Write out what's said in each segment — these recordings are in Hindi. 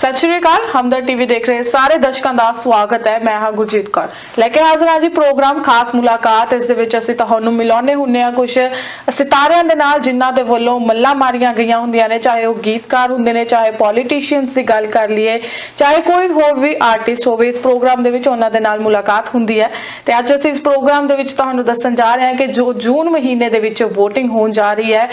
सत श्री अकाल, हमदर्द टीवी देख रहे सारे दर्शकों का स्वागत है। मैं हाँ गुरजीत कौर लेके हाजिर आज प्रोग्राम खास मुलाकात। इस असं तुहानू मिलाने हुन्ने आ कुछ सितारियां दे नाल जिन्हां दे वल्लों मल्ला मारियां गईयां हुंदियां ने, चाहे वह गीतकार हुंदे ने, चाहे पॉलीटिशियंस की गल कर लीए, चाहे कोई होर भी आर्टिस्ट होवे। इस प्रोग्राम दे विच उन्हां दे नाल मुलाकात हुंदी है ते अज असीं इस प्रोग्राम दे विच तुहानू दस्सण जा रहे हां कि जो जून महीने दे विच वोटिंग होण जा रही है,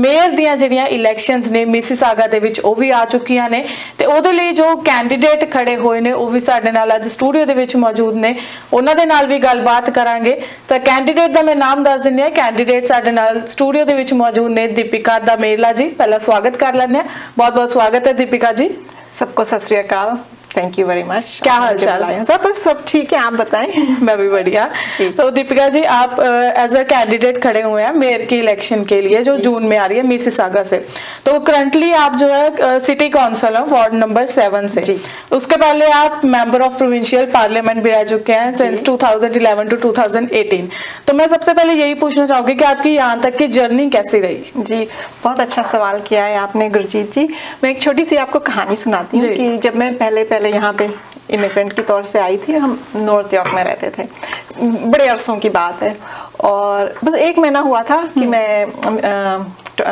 मेयर दीयां जिहड़ियां इलैक्शनस ने Mississauga they which oh we आ चुकियां ने ते उहदे लई जो कैंडीडेट खड़े होए ने ओह वी साडे नाल अज स्टूडियो दे विच मौजूद ने। उहनां दे नाल वी गलबात करांगे। तां कैंडीडेट दा मैं नाम दस दिंदी आं। कैंडीडेट साडे नाल स्टूडियो दे विच मौजूद ने दीपिका दा मेला जी। पहला स्वागत कर लैंदे आं। बहुत बहुत स्वागत है दीपिका जी। सबको सत श्री अकाल, थैंक यू वेरी मच। क्या हाल चाल है? सब ठीक है, आप बताएं। मैं भी बढ़िया। तो दीपिका जी, आप एज अ कैंडिडेट खड़े हुए हैं मेयर की इलेक्शन के लिए जो जून में आ रही है मिसिसागा से। तो करंटली आप जो है सिटी काउंसिल हो वार्ड नंबर 7 से। उसके पहले आप मेंबर ऑफ प्रोविंशियल पार्लियामेंट भी रह चुके हैं सिंस 2011 to 2018। तो मैं सबसे पहले यही पूछना चाहूँगी कि आपकी यहाँ तक की जर्नी कैसी रही? जी, बहुत अच्छा सवाल किया है आपने गुरजीत जी। मैं एक छोटी सी आपको कहानी सुनाती हूँ कि जब मैं पहले यहाँ पे इमिग्रेंट के तौर से आई थी, हम नॉर्थ यॉर्क में रहते थे, बड़े अरसों की बात है, और बस एक महीना हुआ था कि मैं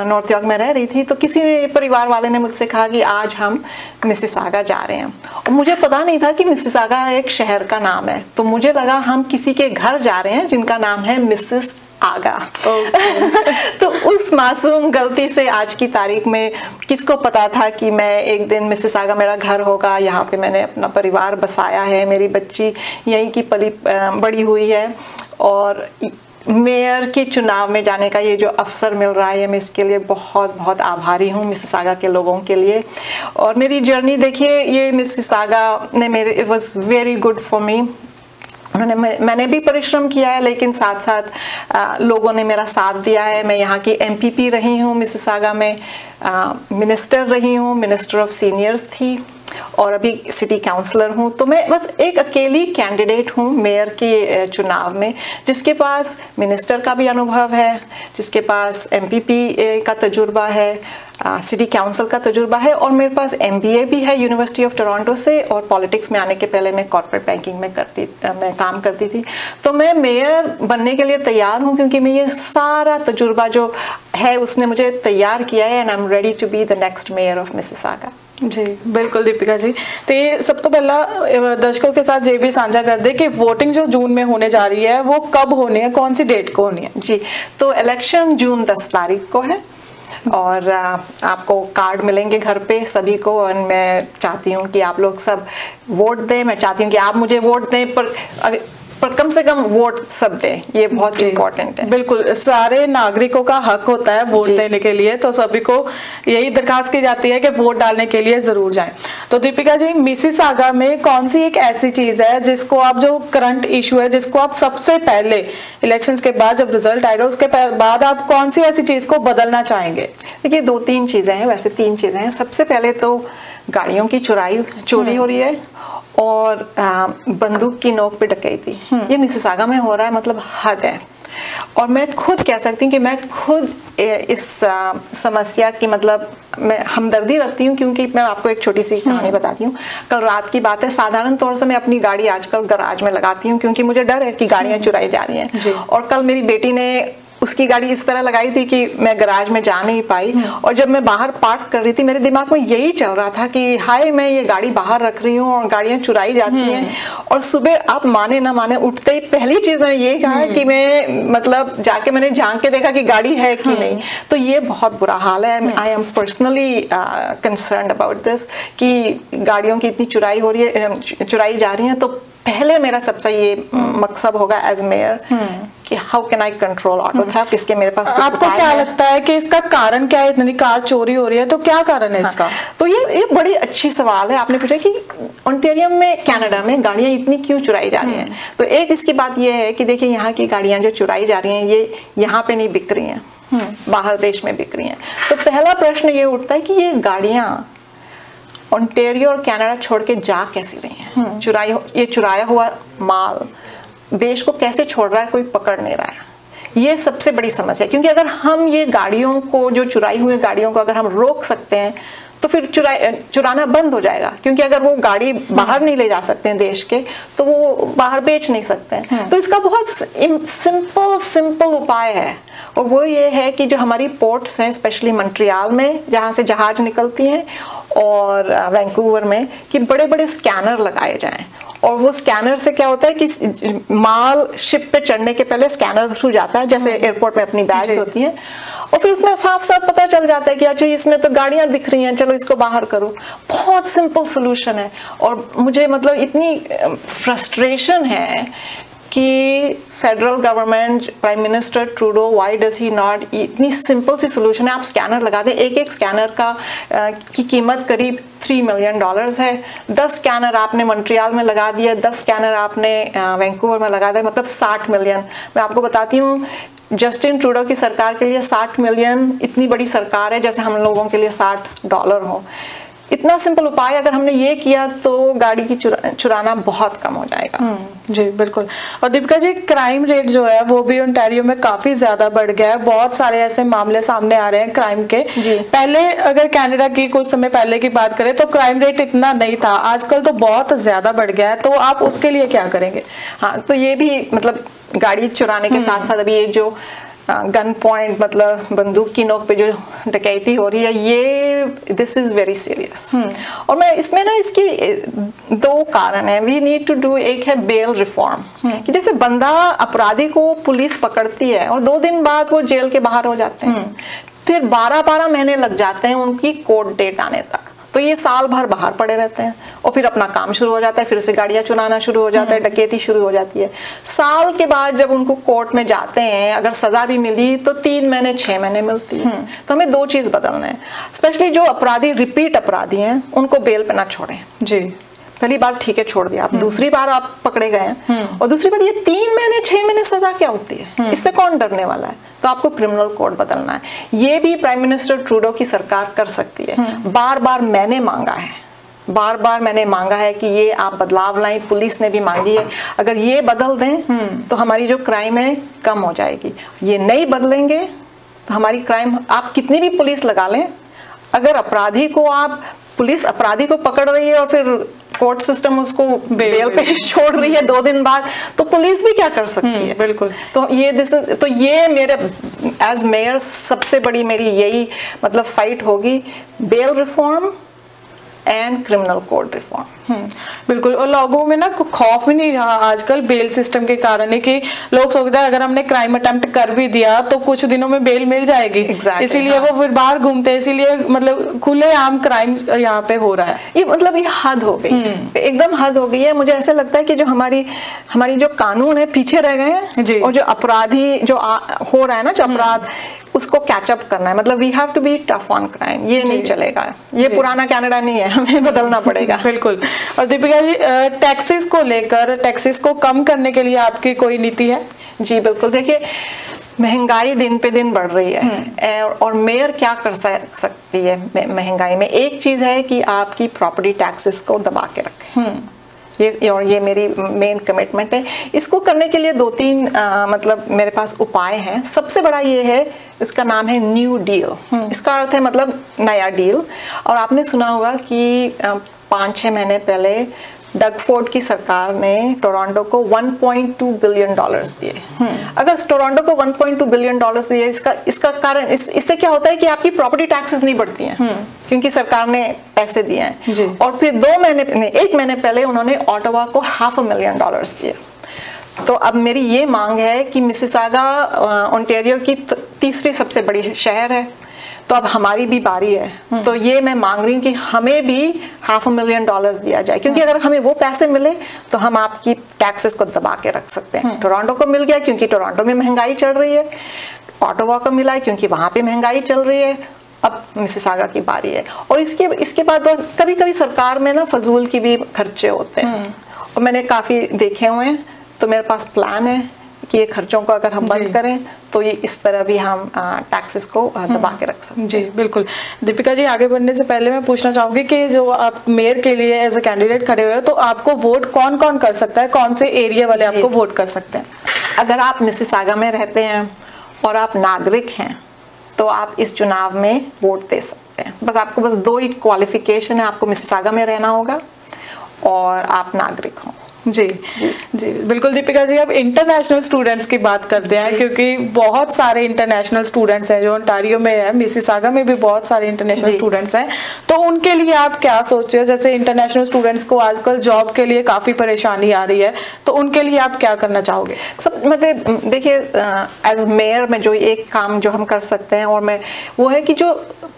नॉर्थ यॉर्क में रह रही थी। तो किसी परिवार वाले ने मुझसे कहा कि आज हम मिसिसागा जा रहे हैं, और मुझे पता नहीं था कि मिसिसागा एक शहर का नाम है। तो मुझे लगा हम किसी के घर जा रहे हैं जिनका नाम है मिसिस आगा। तो उस मासूम गलती से आज की तारीख में किसको पता था कि मैं एक दिन मिसिसागा मेरा घर होगा, यहाँ पे मैंने अपना परिवार बसाया है, मेरी बच्ची यहीं की पली बड़ी हुई है, और मेयर के चुनाव में जाने का ये जो अवसर मिल रहा है मैं इसके लिए बहुत बहुत आभारी हूँ मिसिसागा के लोगों के लिए। और मेरी जर्नी देखिए, ये मिसिसागा ने मेरे it was very good for me. मैंने भी परिश्रम किया है, लेकिन साथ साथ लोगों ने मेरा साथ दिया है। मैं यहाँ की MPP रही हूँ मिसिसागा में, मिनिस्टर रही हूँ, मिनिस्टर ऑफ सीनियर्स थी, और अभी सिटी काउंसलर हूँ। तो मैं बस एक अकेली कैंडिडेट हूँ मेयर के चुनाव में, जिसके पास मिनिस्टर का भी अनुभव है, जिसके पास MPP का तजुर्बा है, सिटी काउंसिल का तजुर्बा है, और मेरे पास MBA भी है यूनिवर्सिटी ऑफ टोरंटो से, और पॉलिटिक्स में आने के पहले मैं कॉर्पोरेट बैंकिंग में मैं काम करती थी। तो मैं मेयर बनने के लिए तैयार हूँ, क्योंकि मैं ये सारा तजुर्बा जो है उसने मुझे तैयार किया है, and I am ready to be the next mayor of Mississauga. जी बिल्कुल दीपिका जी। तो ये सब तो पहला दर्शकों के साथ ये भी साझा कर दे कि वोटिंग जो जून में होने जा रही है वो कब होनी है, कौन सी डेट को होनी है? जी, तो इलेक्शन जून 10 तारीख को है, और आपको कार्ड मिलेंगे घर पे सभी को, और मैं चाहती हूँ कि आप लोग सब वोट दें। मैं चाहती हूँ कि आप मुझे वोट दें, पर कम से कम वोट सब दें, ये बहुत इम्पोर्टेंट है। बिल्कुल, सारे नागरिकों का हक होता है वोट देने के लिए, तो सभी को यही दरखास्त की जाती है कि वोट डालने के लिए जरूर जाएं। तो दीपिका जी, मिसिसागा में कौन सी एक ऐसी चीज है जिसको आप, जो करंट इशू है, जिसको आप सबसे पहले इलेक्शंस के बाद जब रिजल्ट आएगा उसके बाद आप कौन सी ऐसी चीज को बदलना चाहेंगे? देखिए, 2-3 चीजें हैं, वैसे 3 चीजें हैं। सबसे पहले तो गाड़ियों की चोरी हो रही है, और बंदूक की नोक पे डकैती, ये मिसिसागा में हो रहा है, मतलब हद है। और मैं खुद कह सकती हूँ कि मैं खुद इस समस्या की मतलब मैं हमदर्दी रखती हूँ, क्योंकि मैं आपको एक छोटी सी कहानी बताती हूँ। कल रात की बात है, साधारण तौर से मैं अपनी गाड़ी आजकल गराज में लगाती हूँ, क्योंकि मुझे डर है कि गाड़ियाँ चुराई जा रही हैं, और कल मेरी बेटी ने उसकी गाड़ी इस तरह लगाई थी कि मैं गैराज में जा नहीं पाई। और जब मैं बाहर पार्क कर रही थी, मेरे दिमाग में यही चल रहा था कि हाय, मैं ये गाड़ी बाहर रख रही हूँ और गाड़ियाँ चुराई जाती हैं। और सुबह आप माने ना माने, उठते ही पहली चीज मैंने ये कहा कि मैं मतलब जाके मैंने झांक के देखा कि गाड़ी है कि नहीं। तो ये बहुत बुरा हाल है। I am personally concern about this कि गाड़ियों की इतनी चुराई हो रही है, चुराई जा रही है। तो पहले मेरा सबसे ये मकसद होगा एज मेयर कि how can I control auto theft. इसके मेरे पास आपको क्या लगता है कि इसका कारण क्या है? इतनी कार चोरी हो रही है तो क्या कारण है इसका? तो ये बड़ी अच्छी सवाल है आपने पूछा कि ओंटारियो में, कनाडा में गाड़ियां इतनी क्यों चुराई जा रही हैं। तो एक इसकी बात ये है कि देखिए, यहाँ की गाड़ियां जो चुराई जा रही हैं ये यहाँ पे नहीं बिक रही हैं, बाहर देश में बिक रही हैं। तो पहला प्रश्न ये उठता है कि ये गाड़ियां ओंटारियो और कनाडा छोड़ के जा कैसी रही हैं? ये चुराया हुआ माल देश को कैसे छोड़ रहा है, कोई पकड़ नहीं रहा है। ये सबसे बड़ी समस्या है, क्योंकि अगर हम ये गाड़ियों को, जो चुराई हुई गाड़ियों को अगर हम रोक सकते हैं तो फिर चुराना बंद हो जाएगा, क्योंकि अगर वो गाड़ी बाहर नहीं ले जा सकते हैं देश के तो वो बाहर बेच नहीं सकते हैं। तो इसका बहुत सिंपल उपाय है, और वो ये है कि जो हमारी पोर्ट्स हैं, स्पेशली मॉन्ट्रियल में जहाँ से जहाज निकलती हैं और वैंकूवर में, कि बड़े बड़े स्कैनर लगाए जाएं। और वो स्कैनर से क्या होता है कि माल शिप पे चढ़ने के पहले स्कैनर थ्रू जाता है, जैसे एयरपोर्ट में अपनी बैग्स होती हैं, और फिर उसमें साफ साफ पता चल जाता है कि अच्छा इसमें तो गाड़ियां दिख रही हैं, चलो इसको बाहर करो। बहुत सिंपल सोल्यूशन है। और मुझे मतलब इतनी फ्रस्ट्रेशन है कि federal government, prime minister Trudeau, why does he not, इतनी सिंपल सी सोल्यूशन है। आप स्कैनर लगा दें, एक एक स्कैनर की कीमत करीब $3 मिलियन है। 10 स्कैनर आपने मॉन्ट्रियल में लगा दिया, 10 स्कैनर आपने वैंकूवर में लगा दिया, मतलब $60 मिलियन। मैं आपको बताती हूँ, जस्टिन ट्रूडो की सरकार के लिए $60 मिलियन इतनी बड़ी सरकार है जैसे हम लोगों के लिए $60 हो। इतना सिंपल उपाय अगर हमने ये किया तो गाड़ी की चुराना बहुत कम हो जाएगा। जी बिल्कुल। और दीपिका जी, क्राइम रेट जो है वो भी ओंटारियो में काफी ज्यादा बढ़ गया है, बहुत सारे ऐसे मामले सामने आ रहे हैं क्राइम के। पहले अगर कनाडा की कुछ समय पहले की बात करें तो क्राइम रेट इतना नहीं था, आजकल तो बहुत ज्यादा बढ़ गया है, तो आप उसके लिए क्या करेंगे? हाँ, तो ये भी मतलब गाड़ी चुराने के साथ साथ अभी ये जो गन पॉइंट, मतलब बंदूक की नोक पे जो डकैती हो रही है, ये दिस इज वेरी सीरियस। और मैं इसमें ना, इसकी दो कारण है वी नीड टू डू। एक है बेल रिफॉर्म, कि जैसे बंदा अपराधी को पुलिस पकड़ती है और 2 दिन बाद वो जेल के बाहर हो जाते हैं, फिर 12-12 महीने लग जाते हैं उनकी कोर्ट डेट आने तक, तो ये साल भर बाहर पड़े रहते हैं और फिर अपना काम शुरू हो जाता है, फिर से गाड़ियां चुराना शुरू हो जाता है, डकैती शुरू हो जाती है। साल के बाद जब उनको कोर्ट में जाते हैं, अगर सजा भी मिली तो 3 महीने 6 महीने मिलती है। तो हमें 2 चीज बदलना है, स्पेशली जो अपराधी रिपीट अपराधी हैं उनको बेल पे ना छोड़ें। जी, पहली बार ठीक है छोड़ दिया, आप दूसरी बार आप पकड़े गए हैं, और दूसरी बार ये 3 महीने 6 महीने सजा क्या होती है, इससे कौन डरने वाला है? तो आपको क्रिमिनल कोड बदलना है। ये भी प्राइम मिनिस्टर ट्रूडो की सरकार कर सकती है। बार बार मैंने मांगा है कि ये आप बदलाव लाएं, पुलिस ने भी मांगी है। अगर ये बदल दें तो हमारी जो क्राइम है कम हो जाएगी। ये नहीं बदलेंगे तो हमारी क्राइम, आप कितनी भी पुलिस लगा लें, अगर अपराधी को आप पुलिस अपराधी को पकड़ रही है और फिर कोर्ट सिस्टम उसको बेल पे छोड़ रही है 2 दिन बाद, तो पुलिस भी क्या कर सकती है? बिल्कुल। तो ये मेरे एज मेयर सबसे बड़ी मेरी यही मतलब फाइट होगी, bail reform and criminal code reform. बिल्कुल। और लोगों में ना खौफ भी नहीं रहा आजकल बेल सिस्टम के कारण है, कि लोग सोचते हैं अगर हमने क्राइम अटेम्प्ट कर भी दिया तो कुछ दिनों में बेल मिल जाएगी। इसीलिए वो फिर बाहर घूमते हैं, इसीलिए मतलब खुलेआम क्राइम यहाँ पे हो रहा है। ये मतलब ये हद हो गई, एकदम हद हो गई है। मुझे ऐसा लगता है कि जो हमारी जो कानून है पीछे रह गए हैं, और जो अपराधी जो हो रहा है ना, जो अपराध, उसको कैचअप करना है। मतलब we have to be tough on crime. ये नहीं चलेगा, ये पुराना कनाडा नहीं है, हमें बदलना पड़ेगा। बिल्कुल। और दीपिका जी, टैक्सेस को कम करने के लिए आपकी कोई नीति है? जी बिल्कुल। देखिए, महंगाई दिन पे दिन बढ़ रही है, और मेयर क्या कर सकती है महंगाई में? एक चीज है कि आपकी प्रॉपर्टी टैक्सेस को दबा के रखें, ये मेरी मेन कमिटमेंट है। इसको करने के लिए 2-3 मतलब मेरे पास उपाय हैं। सबसे बड़ा ये है, इसका नाम है न्यू डील। इसका अर्थ है मतलब नया डील। और आपने सुना होगा कि 5-6 महीने पहले डग फोर्ड की सरकार ने टोरंटो को $1.2 बिलियन दिए। अगर टोरंटो को $1.2 बिलियन दिए, इसका कारण इससे क्या होता है कि आपकी प्रॉपर्टी टैक्सेस नहीं बढ़ती हैं, क्योंकि सरकार ने पैसे दिए हैं। और फिर 1 महीने पहले उन्होंने ओटावा को $500,000 दिए। तो अब मेरी ये मांग है कि मिसिसागा ओंटारियो की तीसरी सबसे बड़ी शहर है, तो अब हमारी भी बारी है। तो ये मैं मांग रही हूँ कि हमें भी $500,000 दिया जाए, क्योंकि अगर हमें वो पैसे मिले तो हम आपकी टैक्सेस को दबा के रख सकते हैं। टोरंटो को मिल गया क्योंकि टोरंटो में महंगाई चल रही है, ओटावा को मिला है क्योंकि वहाँ पे महंगाई चल रही है, अब मिसिसागा की बारी है। और इसके बाद कभी कभी सरकार में ना फजूल की भी खर्चे होते हैं, और मैंने काफ़ी देखे हुए हैं। तो मेरे पास प्लान है कि ये खर्चों को अगर हम बंद करें तो ये इस तरह भी हम टैक्सेस को दबा के रख सकते हैं। जी बिल्कुल। दीपिका जी, आगे बढ़ने से पहले मैं पूछना चाहूंगी कि जो आप मेयर के लिए एज अ कैंडिडेट खड़े हुए हो, तो आपको वोट कौन कौन कर सकता है, कौन से एरिया वाले आपको वोट कर सकते हैं? अगर आप मिसिसागा में रहते हैं और आप नागरिक हैं तो आप इस चुनाव में वोट दे सकते हैं। बस आपको बस दो ही क्वालिफिकेशन है, आपको मिसिसागा में रहना होगा और आप नागरिक हो। जी जी, जी बिल्कुल दीपिका जी, अब इंटरनेशनल स्टूडेंट्स की बात करते हैं क्योंकि बहुत सारे इंटरनेशनल स्टूडेंट्स हैं जो ओंटारियो में है, मिसिसागा में भी बहुत सारे इंटरनेशनल स्टूडेंट्स हैं, तो उनके लिए आप क्या सोचते हो? जैसे इंटरनेशनल स्टूडेंट्स को आजकल जॉब के लिए काफ़ी परेशानी आ रही है, तो उनके लिए आप क्या करना चाहोगे? सब मतलब देखिए, एज मेयर में जो एक काम जो हम कर सकते हैं और मैं वो है कि जो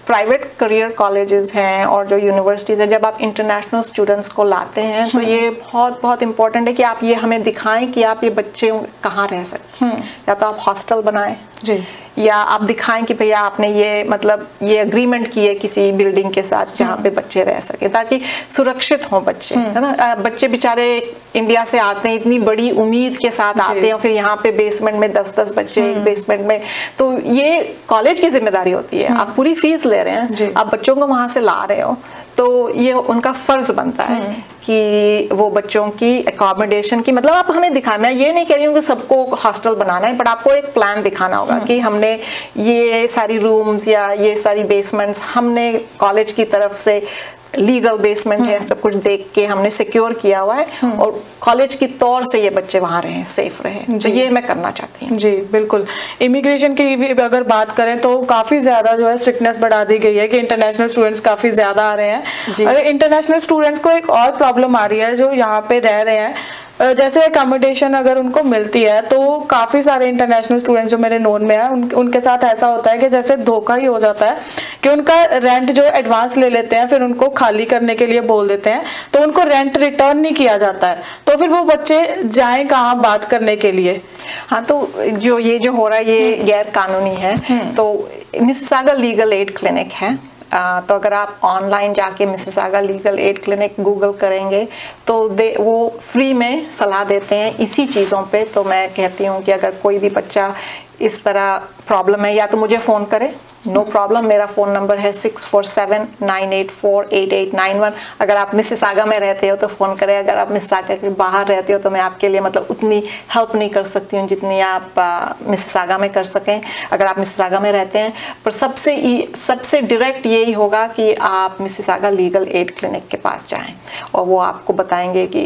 प्राइवेट करियर कॉलेजेस हैं और जो यूनिवर्सिटीज़ हैं, जब आप इंटरनेशनल स्टूडेंट्स को लाते हैं तो ये बहुत बहुत इम्पोर्टेंट है कि आप ये हमें दिखाएं कि आप ये बच्चे कहाँ रह सकते हैं, या तो आप हॉस्टल बनाएं जी, या आप दिखाएं कि भैया आपने ये मतलब ये एग्रीमेंट किए किसी बिल्डिंग के साथ जहाँ पे बच्चे रह सके, ताकि सुरक्षित हों बच्चे, है ना। बच्चे बेचारे इंडिया से आते हैं, इतनी बड़ी उम्मीद के साथ आते हैं और फिर यहाँ पे बेसमेंट में 10-10 बच्चे एक बेसमेंट में, तो ये कॉलेज की जिम्मेदारी होती है। आप पूरी फीस ले रहे हैं, आप बच्चों को वहाँ से ला रहे हो, तो ये उनका फर्ज बनता है कि वो बच्चों की एकोमोडेशन की मतलब आप हमें दिखाएं। मैं ये नहीं कह रही हूँ कि सबको हॉस्टल बनाना है, बट आपको एक प्लान दिखाना होगा कि हमने ये सारी रूम्स या ये सारी बेसमेंट्स हमने कॉलेज की तरफ से लीगल बेसमेंट है, सब कुछ देख के हमने सिक्योर किया हुआ है और कॉलेज की तौर से ये बच्चे वहाँ रहें, सेफ रहें, तो ये मैं करना चाहती हूँ। जी बिल्कुल। इमिग्रेशन की भी अगर बात करें तो काफ़ी ज़्यादा जो है स्ट्रिक्टनेस बढ़ा दी गई है कि इंटरनेशनल स्टूडेंट्स काफ़ी ज़्यादा आ रहे हैं। अगर इंटरनेशनल स्टूडेंट्स को एक और प्रॉब्लम आ रही है जो यहाँ पे रह रहे हैं, जैसे अकोमोडेशन अगर उनको मिलती है तो काफ़ी सारे इंटरनेशनल स्टूडेंट्स जो मेरे नोन में हैं उनके साथ ऐसा होता है कि जैसे धोखा ही हो जाता है कि उनका रेंट जो एडवांस ले लेते हैं, फिर उनको खाली करने के लिए बोल देते हैं, तो उनको रेंट रिटर्न नहीं किया जाता है, तो फिर वो बच्चे जाएँ कहाँ बात करने के लिए? हाँ, तो जो ये जो हो रहा है ये गैर कानूनी है। तो मिसिसागा लीगल एड क्लिनिक है, तो अगर आप ऑनलाइन जाके Mississauga legal aid clinic Google करेंगे तो वो फ्री में सलाह देते हैं इसी चीज़ों पे। तो मैं कहती हूँ कि अगर कोई भी बच्चा इस तरह प्रॉब्लम है या तो मुझे फ़ोन करे, नो प्रॉब्लम, मेरा फ़ोन नंबर है 647-984-8891। अगर आप मिसिसागा में रहते हो तो फ़ोन करें, अगर आप मिसिसागा के बाहर रहते हो तो मैं आपके लिए मतलब उतनी हेल्प नहीं कर सकती हूँ जितनी आप मिसिसागा में कर सकें अगर आप मिसिसागा में रहते हैं। पर सबसे डायरेक्ट यही होगा कि आप मिसिसागा लीगल एड क्लिनिक के पास जाएँ और वो आपको बताएंगे कि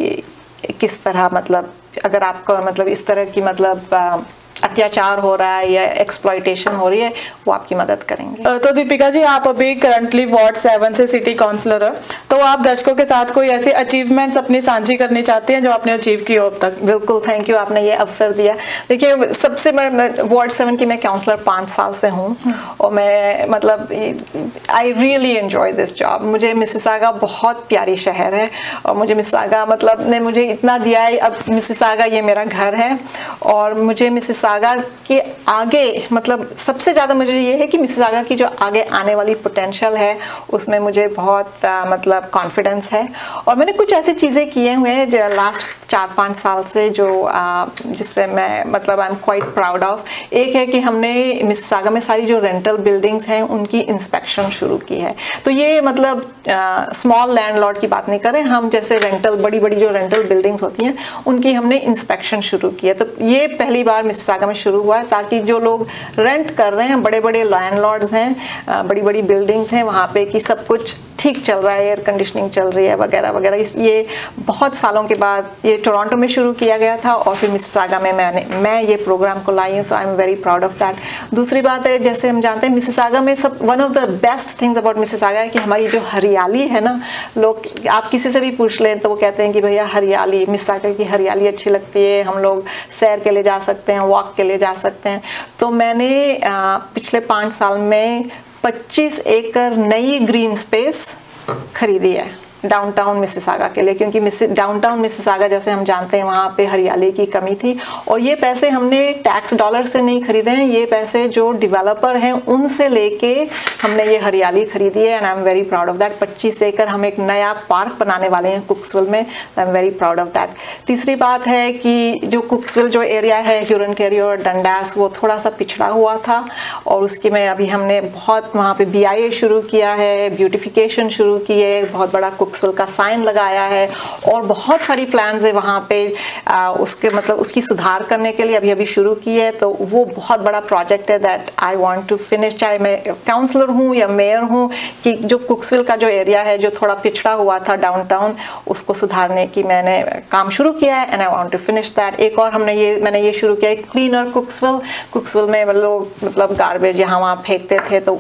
किस तरह मतलब अगर आपका मतलब इस तरह की मतलब अत्याचार हो रहा है या एक्सप्लॉयटेशन हो रही है, वो आपकी मदद करेंगे। तो दीपिका जी, आप अभी करंटली वार्ड 7 से सिटी काउंसलर हो, तो आप दर्शकों के साथ कोई ऐसे अचीवमेंट्स अपनी साझी करनी चाहती हैं जो आपने अचीव की हो अब तक? बिल्कुल, थैंक यू, आपने ये अवसर दिया। देखिए, सबसे मैं वार्ड 7 की मैं काउंसलर 5 साल से हूँ और मैं मतलब I really enjoy this job. मुझे मिसिसागा बहुत प्यारी शहर है और मुझे मिसिसागा मतलब ने मुझे इतना दिया है। अब मिसिसागा ये मेरा घर है और मुझे मिसिसागा के आगे मतलब सबसे ज़्यादा मुझे ये है कि मिसिसागा की जो आगे आने वाली पोटेंशियल है उसमें मुझे बहुत मतलब कॉन्फिडेंस है। और मैंने कुछ ऐसी चीज़ें किए हुए हैं जो लास्ट 4-5 साल से जो जिससे मैं मतलब I am quite proud of. एक है कि हमने मिसिसागा में सारी जो रेंटल बिल्डिंग्स हैं उनकी इंस्पेक्शन शुरू की है। तो ये मतलब स्मॉल लैंडलॉर्ड की बात नहीं करें हम, जैसे रेंटल बड़ी जो रेंटल बिल्डिंग्स होती हैं उनकी हमने इंस्पेक्शन शुरू की है। तो ये पहली बार मिसिसागा में शुरू हुआ है ताकि जो लोग रेंट कर रहे हैं, बड़े लैंडलॉर्ड्स हैं, बड़ी बिल्डिंग्स हैं, वहाँ पे कि सब कुछ ठीक चल रहा है, एयर कंडीशनिंग चल रही है वगैरह वगैरह। ये बहुत सालों के बाद ये टोरंटो में शुरू किया गया था और फिर मिसिसागा में मैं ये प्रोग्राम को लाई हूँ, तो I am very proud of that. दूसरी बात है, जैसे हम जानते हैं मिसिसागा में सब one of the best things about Mississauga है कि हमारी जो हरियाली है ना, लोग आप किसी से भी पूछ लें तो वो कहते हैं कि भैया हरियाली, मिसिसागा की हरियाली अच्छी लगती है, हम लोग सैर के लिए जा सकते हैं, वॉक के लिए जा सकते हैं। तो मैंने पिछले 5 साल में 25 एकड़ नई ग्रीन स्पेस खरीदी है डाउनटाउन मिसिसागा के लिए, क्योंकि डाउनटाउन मिसिसागा जैसे हम जानते हैं वहाँ पे हरियाली की कमी थी। और ये पैसे हमने टैक्स डॉलर से नहीं खरीदे हैं, ये पैसे जो डेवलपर हैं उनसे लेके हमने ये हरियाली खरीदी है and I am very proud of that. 25 एकड़ हम एक नया पार्क बनाने वाले हैं कुक्सविल में, I am very proud of that. तीसरी बात है कि जो कुक्सविल जो एरिया है ह्यूरनटेरियो और डंडास, वो थोड़ा सा पिछड़ा हुआ था और उसकी में अभी हमने बहुत वहाँ पर BIA शुरू किया है, ब्यूटिफिकेशन शुरू की है, बहुत बड़ा कोक्सविल का साइन लगाया है और बहुत सारी प्लान्स है वहाँ पे उसके मतलब उसकी सुधार करने के लिए अभी अभी शुरू की है। तो वो बहुत बड़ा प्रोजेक्ट है that I want to finish, चाहे मैं काउंसलर हूँ या मेयर हूँ, कि जो कोक्सविल का जो एरिया है जो थोड़ा पिछड़ा हुआ था डाउनटाउन, उसको सुधारने की मैंने काम शुरू किया है and I want to finish that. एक और मैंने ये शुरू किया है क्लीनर कोक्सविल। कोक्सविल में मतलब गार्बेज यहाँ वहाँ फेंकते थे तो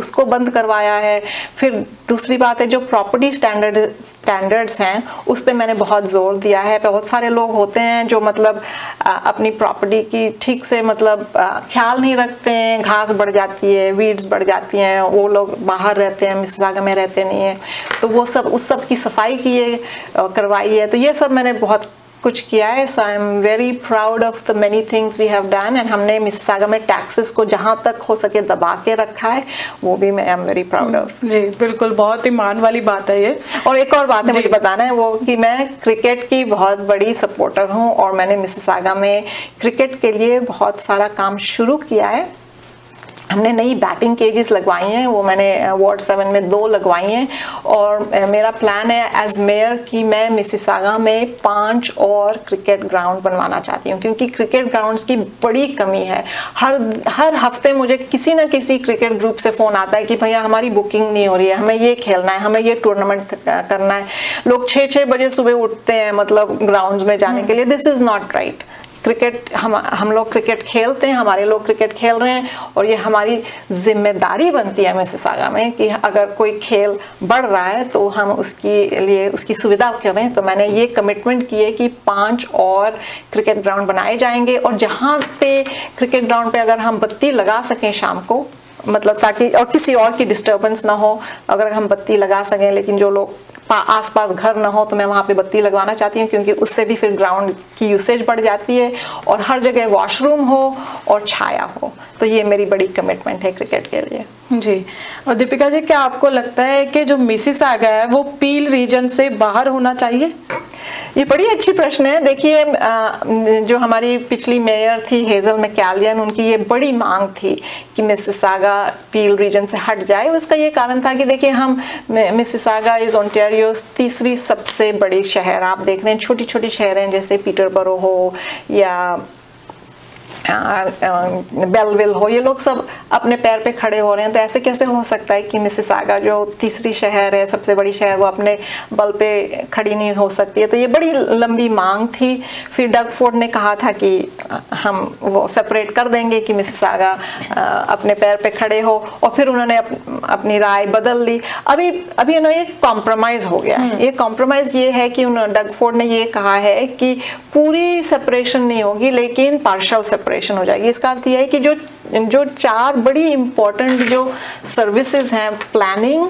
उसको बंद करवाया है। फिर दूसरी बात है जो प्रॉपर्टी स्टैंडर्ड्स हैं उस पर मैंने बहुत जोर दिया है। बहुत सारे लोग होते हैं जो मतलब अपनी प्रॉपर्टी की ठीक से मतलब ख्याल नहीं रखते हैं, घास बढ़ जाती है, वीड्स बढ़ जाती हैं, वो लोग बाहर रहते हैं, मिसिसागा में रहते नहीं हैं, तो वो सब उस सब की सफाई करवाई है। तो ये सब मैंने बहुत कुछ किया है। So I am very proud of the many things we have done and हमने मिसिसागा में टैक्सेस को जहाँ तक हो सके दबा के रखा है, वो भी मैं I am very proud of. जी बिल्कुल, बहुत ही मान वाली बात है ये। और एक और बात है मुझे बताना है वो कि मैं क्रिकेट की बहुत बड़ी सपोर्टर हूँ और मैंने मिसिसागा में क्रिकेट के लिए बहुत सारा काम शुरू किया है। हमने नई बैटिंग केजेस लगवाई हैं, वो मैंने वार्ड 7 में 2 लगवाई हैं और मेरा प्लान है एज मेयर कि मैं मिसिसागा में 5 और क्रिकेट ग्राउंड बनवाना चाहती हूँ, क्योंकि क्रिकेट ग्राउंड्स की बड़ी कमी है। हर हफ्ते मुझे किसी ना किसी क्रिकेट ग्रुप से फ़ोन आता है कि भैया हमारी बुकिंग नहीं हो रही है, हमें ये खेलना है, हमें ये टूर्नामेंट करना है। लोग 6-6 बजे सुबह उठते हैं मतलब ग्राउंड्स में जाने के लिए। This is not right. Cricket हम लोग क्रिकेट खेलते हैं, हमारे लोग क्रिकेट खेल रहे हैं और ये हमारी जिम्मेदारी बनती है मिसिसागा में कि अगर कोई खेल बढ़ रहा है तो हम उसके लिए उसकी सुविधा कर रहे हैं। तो मैंने ये कमिटमेंट की है कि 5 और क्रिकेट ग्राउंड बनाए जाएंगे और जहाँ पे क्रिकेट ग्राउंड पे अगर हम बत्ती लगा सकें शाम को, मतलब ताकि और किसी और की डिस्टर्बेंस ना हो, अगर हम बत्ती लगा सकें, लेकिन जो लोग आसपास घर ना हो तो मैं वहाँ पे बत्ती लगवाना चाहती हूँ, क्योंकि उससे भी फिर ग्राउंड की यूसेज बढ़ जाती है और हर जगह वॉशरूम हो और छाया हो। तो ये मेरी बड़ी कमिटमेंट है क्रिकेट के लिए। जी, और दीपिका जी क्या आपको लगता है कि जो मिसिसागा है वो पील रीजन से बाहर होना चाहिए? ये बड़ी अच्छी प्रश्न है। देखिए जो हमारी पिछली मेयर थी हेजल मैकैलियन, उनकी ये बड़ी मांग थी कि मिसिसागा पील रीजन से हट जाए। उसका ये कारण था कि देखिए हम मिसिसागा इज़ ओंटारियो तीसरी सबसे बड़ी शहर। आप देख रहे हैं छोटी छोटी शहर हैं जैसे पीटरबरो हो या बेलविल हो, ये लोग सब अपने पैर पे खड़े हो रहे हैं। तो ऐसे कैसे हो सकता है कि मिसिसागा जो तीसरी शहर है, सबसे बड़ी शहर, वो अपने बल पे खड़ी नहीं हो सकती है? तो ये बड़ी लंबी मांग थी। फिर डग फोर्ड ने कहा था कि हम वो सेपरेट कर देंगे कि मिसिसागा अपने पैर पे खड़े हो, और फिर उन्होंने अपनी राय बदल ली। अभी उन्होंने कॉम्प्रोमाइज़ हो गया। ये कॉम्प्रोमाइज़ ये है कि डग फोर्ड ने ये कहा है कि पूरी सेपरेशन नहीं होगी लेकिन पार्शल सेपरेशन हो जाएगी। इसका अर्थ यह है कि जो 4 बड़ी इंपॉर्टेंट जो सर्विसेज हैं, प्लानिंग,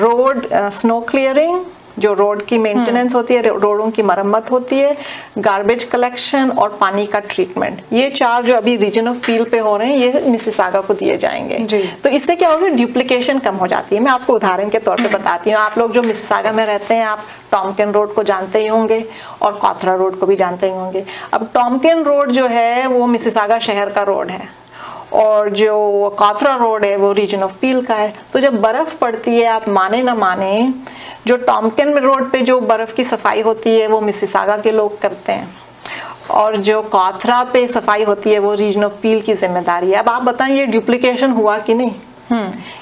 रोड, स्नो क्लियरिंग, जो रोड की मेंटेनेंस होती है, रोडों की मरम्मत होती है, गार्बेज कलेक्शन और पानी का ट्रीटमेंट, ये 4 जो अभी रीजन ऑफ पील पे हो रहे हैं ये मिसिसागा को दिए जाएंगे। तो इससे क्या होगा, ड्यूप्लिकेशन कम हो जाती है। मैं आपको उदाहरण के तौर पे बताती हूँ। आप लोग जो मिसिसागा में रहते हैं आप टॉमकेन रोड को जानते ही होंगे और कॉथरा रोड को भी जानते ही होंगे। अब टॉमकेन रोड जो है वो मिसिसागा शहर का रोड है और जो कॉथरा रोड है वो रीजन ऑफ पील का है। तो जब बर्फ़ पड़ती है, आप माने ना माने, जो टॉमकेन रोड पे जो बर्फ़ की सफाई होती है वो मिसिसागा के लोग करते हैं और जो कॉथरा पे सफाई होती है वो रीजन ऑफ पील की जिम्मेदारी है। अब आप बताएं ये ड्यूप्लिकेशन हुआ कि नहीं?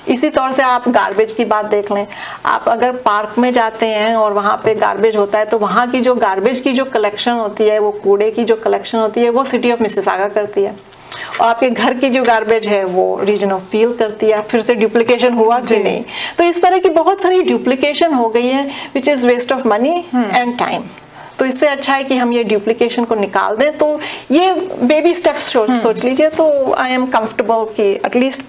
इसी तौर से आप गार्बेज की बात देख लें। आप अगर पार्क में जाते हैं और वहाँ पे गार्बेज होता है तो वहाँ की जो गार्बेज की जो कलेक्शन होती है, वो कूड़े की जो कलेक्शन होती है वो सिटी ऑफ मिसिसागा करती है और आपके घर की जो गार्बेज है वो रीजन ऑफ पील करती है। फिर से ड्यूप्लिकेशन हुआ कि नहीं? तो इस तरह की बहुत सारी ड्यूप्लिकेशन हो गई है which is waste of money and time. तो इससे अच्छा है कि हम ये ड्यूप्लिकेशन को निकाल दें। तो ये बेबी स्टेप्स सोच लीजिए। तो आई एम कंफर्टेबल कि एटलीस्ट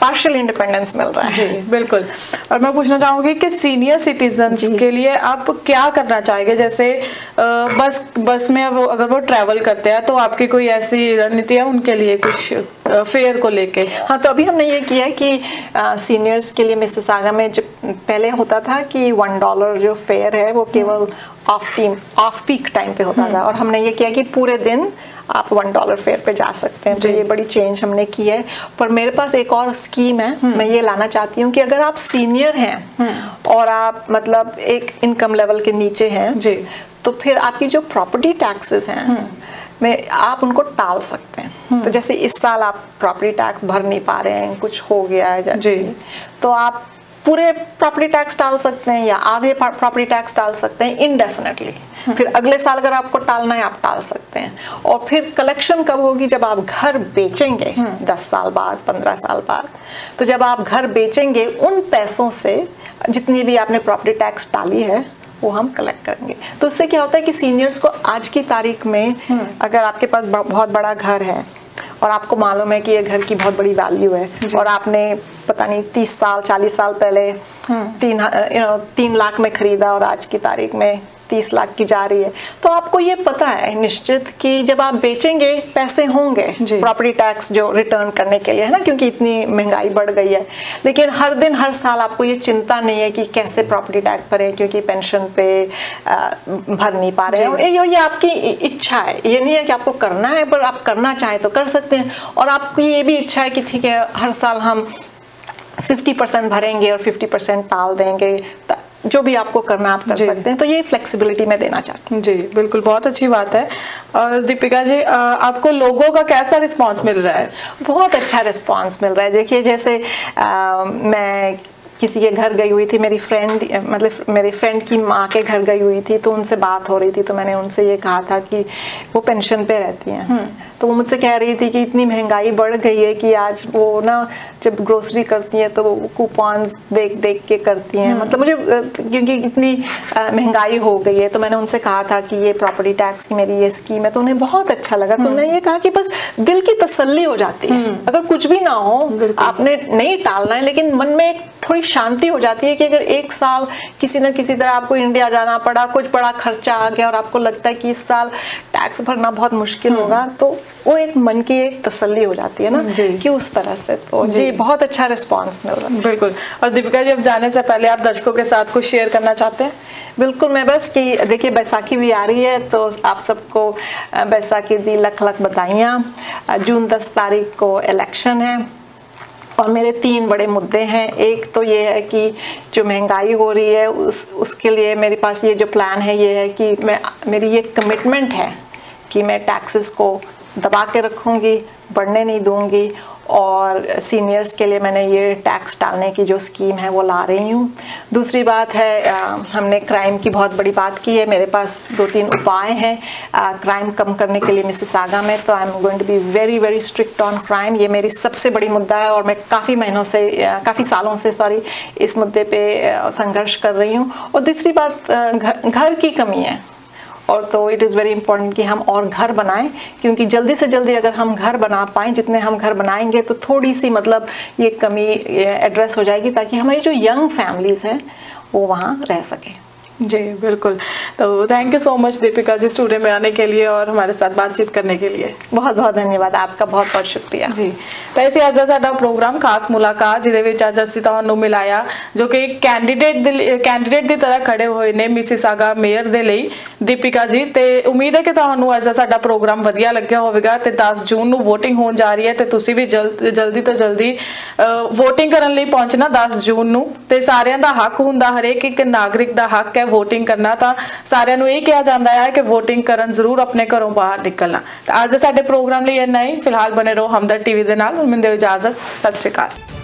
पार्शियल इंडिपेंडेंस मिल रहा है। जी बिल्कुल। और मैं पूछना चाहूँगी कि सीनियर सिटीजन्स के लिए आप क्या करना चाहेंगे? जैसे बस में अगर वो ट्रैवल करते हैं तो आपकी कोई ऐसी रणनीति है उनके लिए कुछ फेयर को लेके? हाँ, तो अभी हमने ये किया कि सीनियर्स के लिए मिसिसागा में पहले होता था कि $1 जो फेयर है वो केवल ऑफ पीक टाइम पे होता था, और हमने ये किया कि पूरे दिन आप $1 फेयर पे जा सकते हैं, तो ये बड़ी चेंज हमने की है। पर मेरे पास एक और स्कीम है, मैं ये लाना चाहती हूँ कि अगर आप सीनियर हैं और आप मतलब एक इनकम लेवल के नीचे हैं जी, तो फिर आपकी जो प्रॉपर्टी टैक्सेस हैं में आप उनको टाल सकते हैं। तो जैसे इस साल आप प्रॉपर्टी टैक्स भर नहीं पा रहे हैं, कुछ हो गया है जी, तो आप पूरे प्रॉपर्टी टैक्स टाल सकते हैं या आधे प्रॉपर्टी टैक्स टाल सकते हैं इनडेफिनेटली। फिर अगले साल अगर आपको टालना है आप टाल सकते हैं। और फिर कलेक्शन कब होगी, जब आप घर बेचेंगे 10 साल बाद 15 साल बाद। तो जब आप घर बेचेंगे उन पैसों से जितनी भी आपने प्रॉपर्टी टैक्स टाली है वो हम कलेक्ट करेंगे। तो उससे क्या होता है कि सीनियर्स को आज की तारीख में अगर आपके पास बहुत बड़ा घर है और आपको मालूम है कि ये घर की बहुत बड़ी वैल्यू है और आपने पता नहीं 30 साल 40 साल पहले 3 लाख में खरीदा और आज की तारीख में 30 लाख की जा रही है, तो आपको ये पता है निश्चित कि जब आप बेचेंगे पैसे होंगे प्रॉपर्टी टैक्स जो रिटर्न करने के लिए, है ना, क्योंकि इतनी महंगाई बढ़ गई है। लेकिन हर दिन हर साल आपको ये चिंता नहीं है कि कैसे प्रॉपर्टी टैक्स भरें क्योंकि पेंशन पे भर नहीं पा रहे हैं। ये आपकी इच्छा है, ये नहीं है कि आपको करना है, पर आप करना चाहें तो कर सकते हैं। और आपकी ये भी इच्छा है कि ठीक है हर साल हम 50% भरेंगे और 50% टाल देंगे, जो भी आपको करना आप कर सकते हैं। तो ये फ्लेक्सिबिलिटी मैं देना चाहती हूँ। जी बिल्कुल, बहुत अच्छी बात है। और दीपिका जी आपको लोगों का कैसा रिस्पांस मिल रहा है? बहुत अच्छा रिस्पांस मिल रहा है। देखिए जैसे मैं किसी के घर गई हुई थी, मेरी फ्रेंड मतलब मेरी फ्रेंड की माँ के घर गई हुई थी, तो उनसे बात हो रही थी, तो मैंने उनसे ये कहा था कि वो पेंशन पे रहती हैं, तो वो मुझसे कह रही थी कि इतनी महंगाई बढ़ गई है कि आज वो ना जब ग्रोसरी करती हैं तो वो कूपन्स देख देख के करती हैं, मतलब मुझे क्योंकि इतनी महंगाई हो गई है। तो मैंने उनसे कहा था कि ये प्रॉपर्टी टैक्स की मेरी ये स्कीम है, तो उन्हें बहुत अच्छा लगा। तो उन्होंने ये कहा कि बस दिल की तसल्ली हो जाती है, अगर कुछ भी ना हो आपने नहीं टालना है, लेकिन मन में एक थोड़ी शांति हो जाती है कि अगर एक साल किसी ना किसी तरह आपको इंडिया जाना पड़ा, कुछ बड़ा खर्चा आ गया और आपको लगता है कि इस साल टैक्स भरना बहुत मुश्किल होगा, तो वो एक मन की एक तसल्ली हो जाती है ना कि उस तरह से। तो जी बहुत अच्छा रिस्पांस मिल रहा है। बिल्कुल। और दीपिका जी अब जाने से पहले आप दर्शकों के साथ कुछ शेयर करना चाहते हैं? बिल्कुल, मैं बस कि देखिए बैसाखी भी आ रही है, तो आप सबको बैसाखी दी लख लख बधाइयाँ। जून 10 तारीख को इलेक्शन है और मेरे 3 बड़े मुद्दे हैं। एक तो ये है कि जो महंगाई हो रही है उसके लिए मेरे पास ये जो प्लान है ये है कि मेरी ये कमिटमेंट है कि मैं टैक्सेस को दबा के रखूँगी, बढ़ने नहीं दूँगी। और सीनियर्स के लिए मैंने ये टैक्स टालने की जो स्कीम है वो ला रही हूँ। दूसरी बात है हमने क्राइम की बहुत बड़ी बात की है, मेरे पास 2-3 उपाय हैं क्राइम कम करने के लिए मिसिसागा में। तो I am going to be very very strict on crime, ये मेरी सबसे बड़ी मुद्दा है और मैं काफ़ी सालों से इस मुद्दे पर संघर्ष कर रही हूँ। और तीसरी बात घर की कमी है, और तो इट इज़ वेरी इंपॉर्टेंट कि हम और घर बनाएं, क्योंकि जल्दी से जल्दी अगर हम घर बना पाएँ, जितने हम घर बनाएंगे तो थोड़ी सी मतलब ये कमी एड्रेस हो जाएगी, ताकि हमारी जो यंग फैमिलीज़ हैं वो वहाँ रह सकें। जी बिल्कुल। तो thank you so much Deepika ji studio में आने के लिए और हमारे साथ बातचीत करने के लिए। बहुत बहुत धन्यवाद आपका, बहुत बहुत शुक्रिया जी। तो इसी अज का साडा प्रोग्राम खास मुलाकात जिदे विच अज असीं तुहानूं मिलाया जो कि कैंडीडेट की तरह खड़े हुए ने मिसिसागा मेयर दे लई दीपिका जी। तो उम्मीद है कि तुहानूं अज दा साडा प्रोग्राम वधिया लग्गिया होवेगा। तो 10 जून नूं वोटिंग होण जा रही है, तो तुसीं भी जल्दी तो जल्दी वोटिंग करन लई पहुंचना 10 जून नूं। ते सारिआं दा हक हुंदा, हरेक एक नागरिक दा हक है वोटिंग करना। तो सारिआं नूं इह किहा जांदा है कि वोटिंग करन जरूर, अपने घरों बाहर निकलना। तो अज दे साडे प्रोग्राम लई इन्ना ही। फिलहाल बने रहो हमदर्द टीवी दे नाल। मिलदे इजाजत, सत श्री अकाल।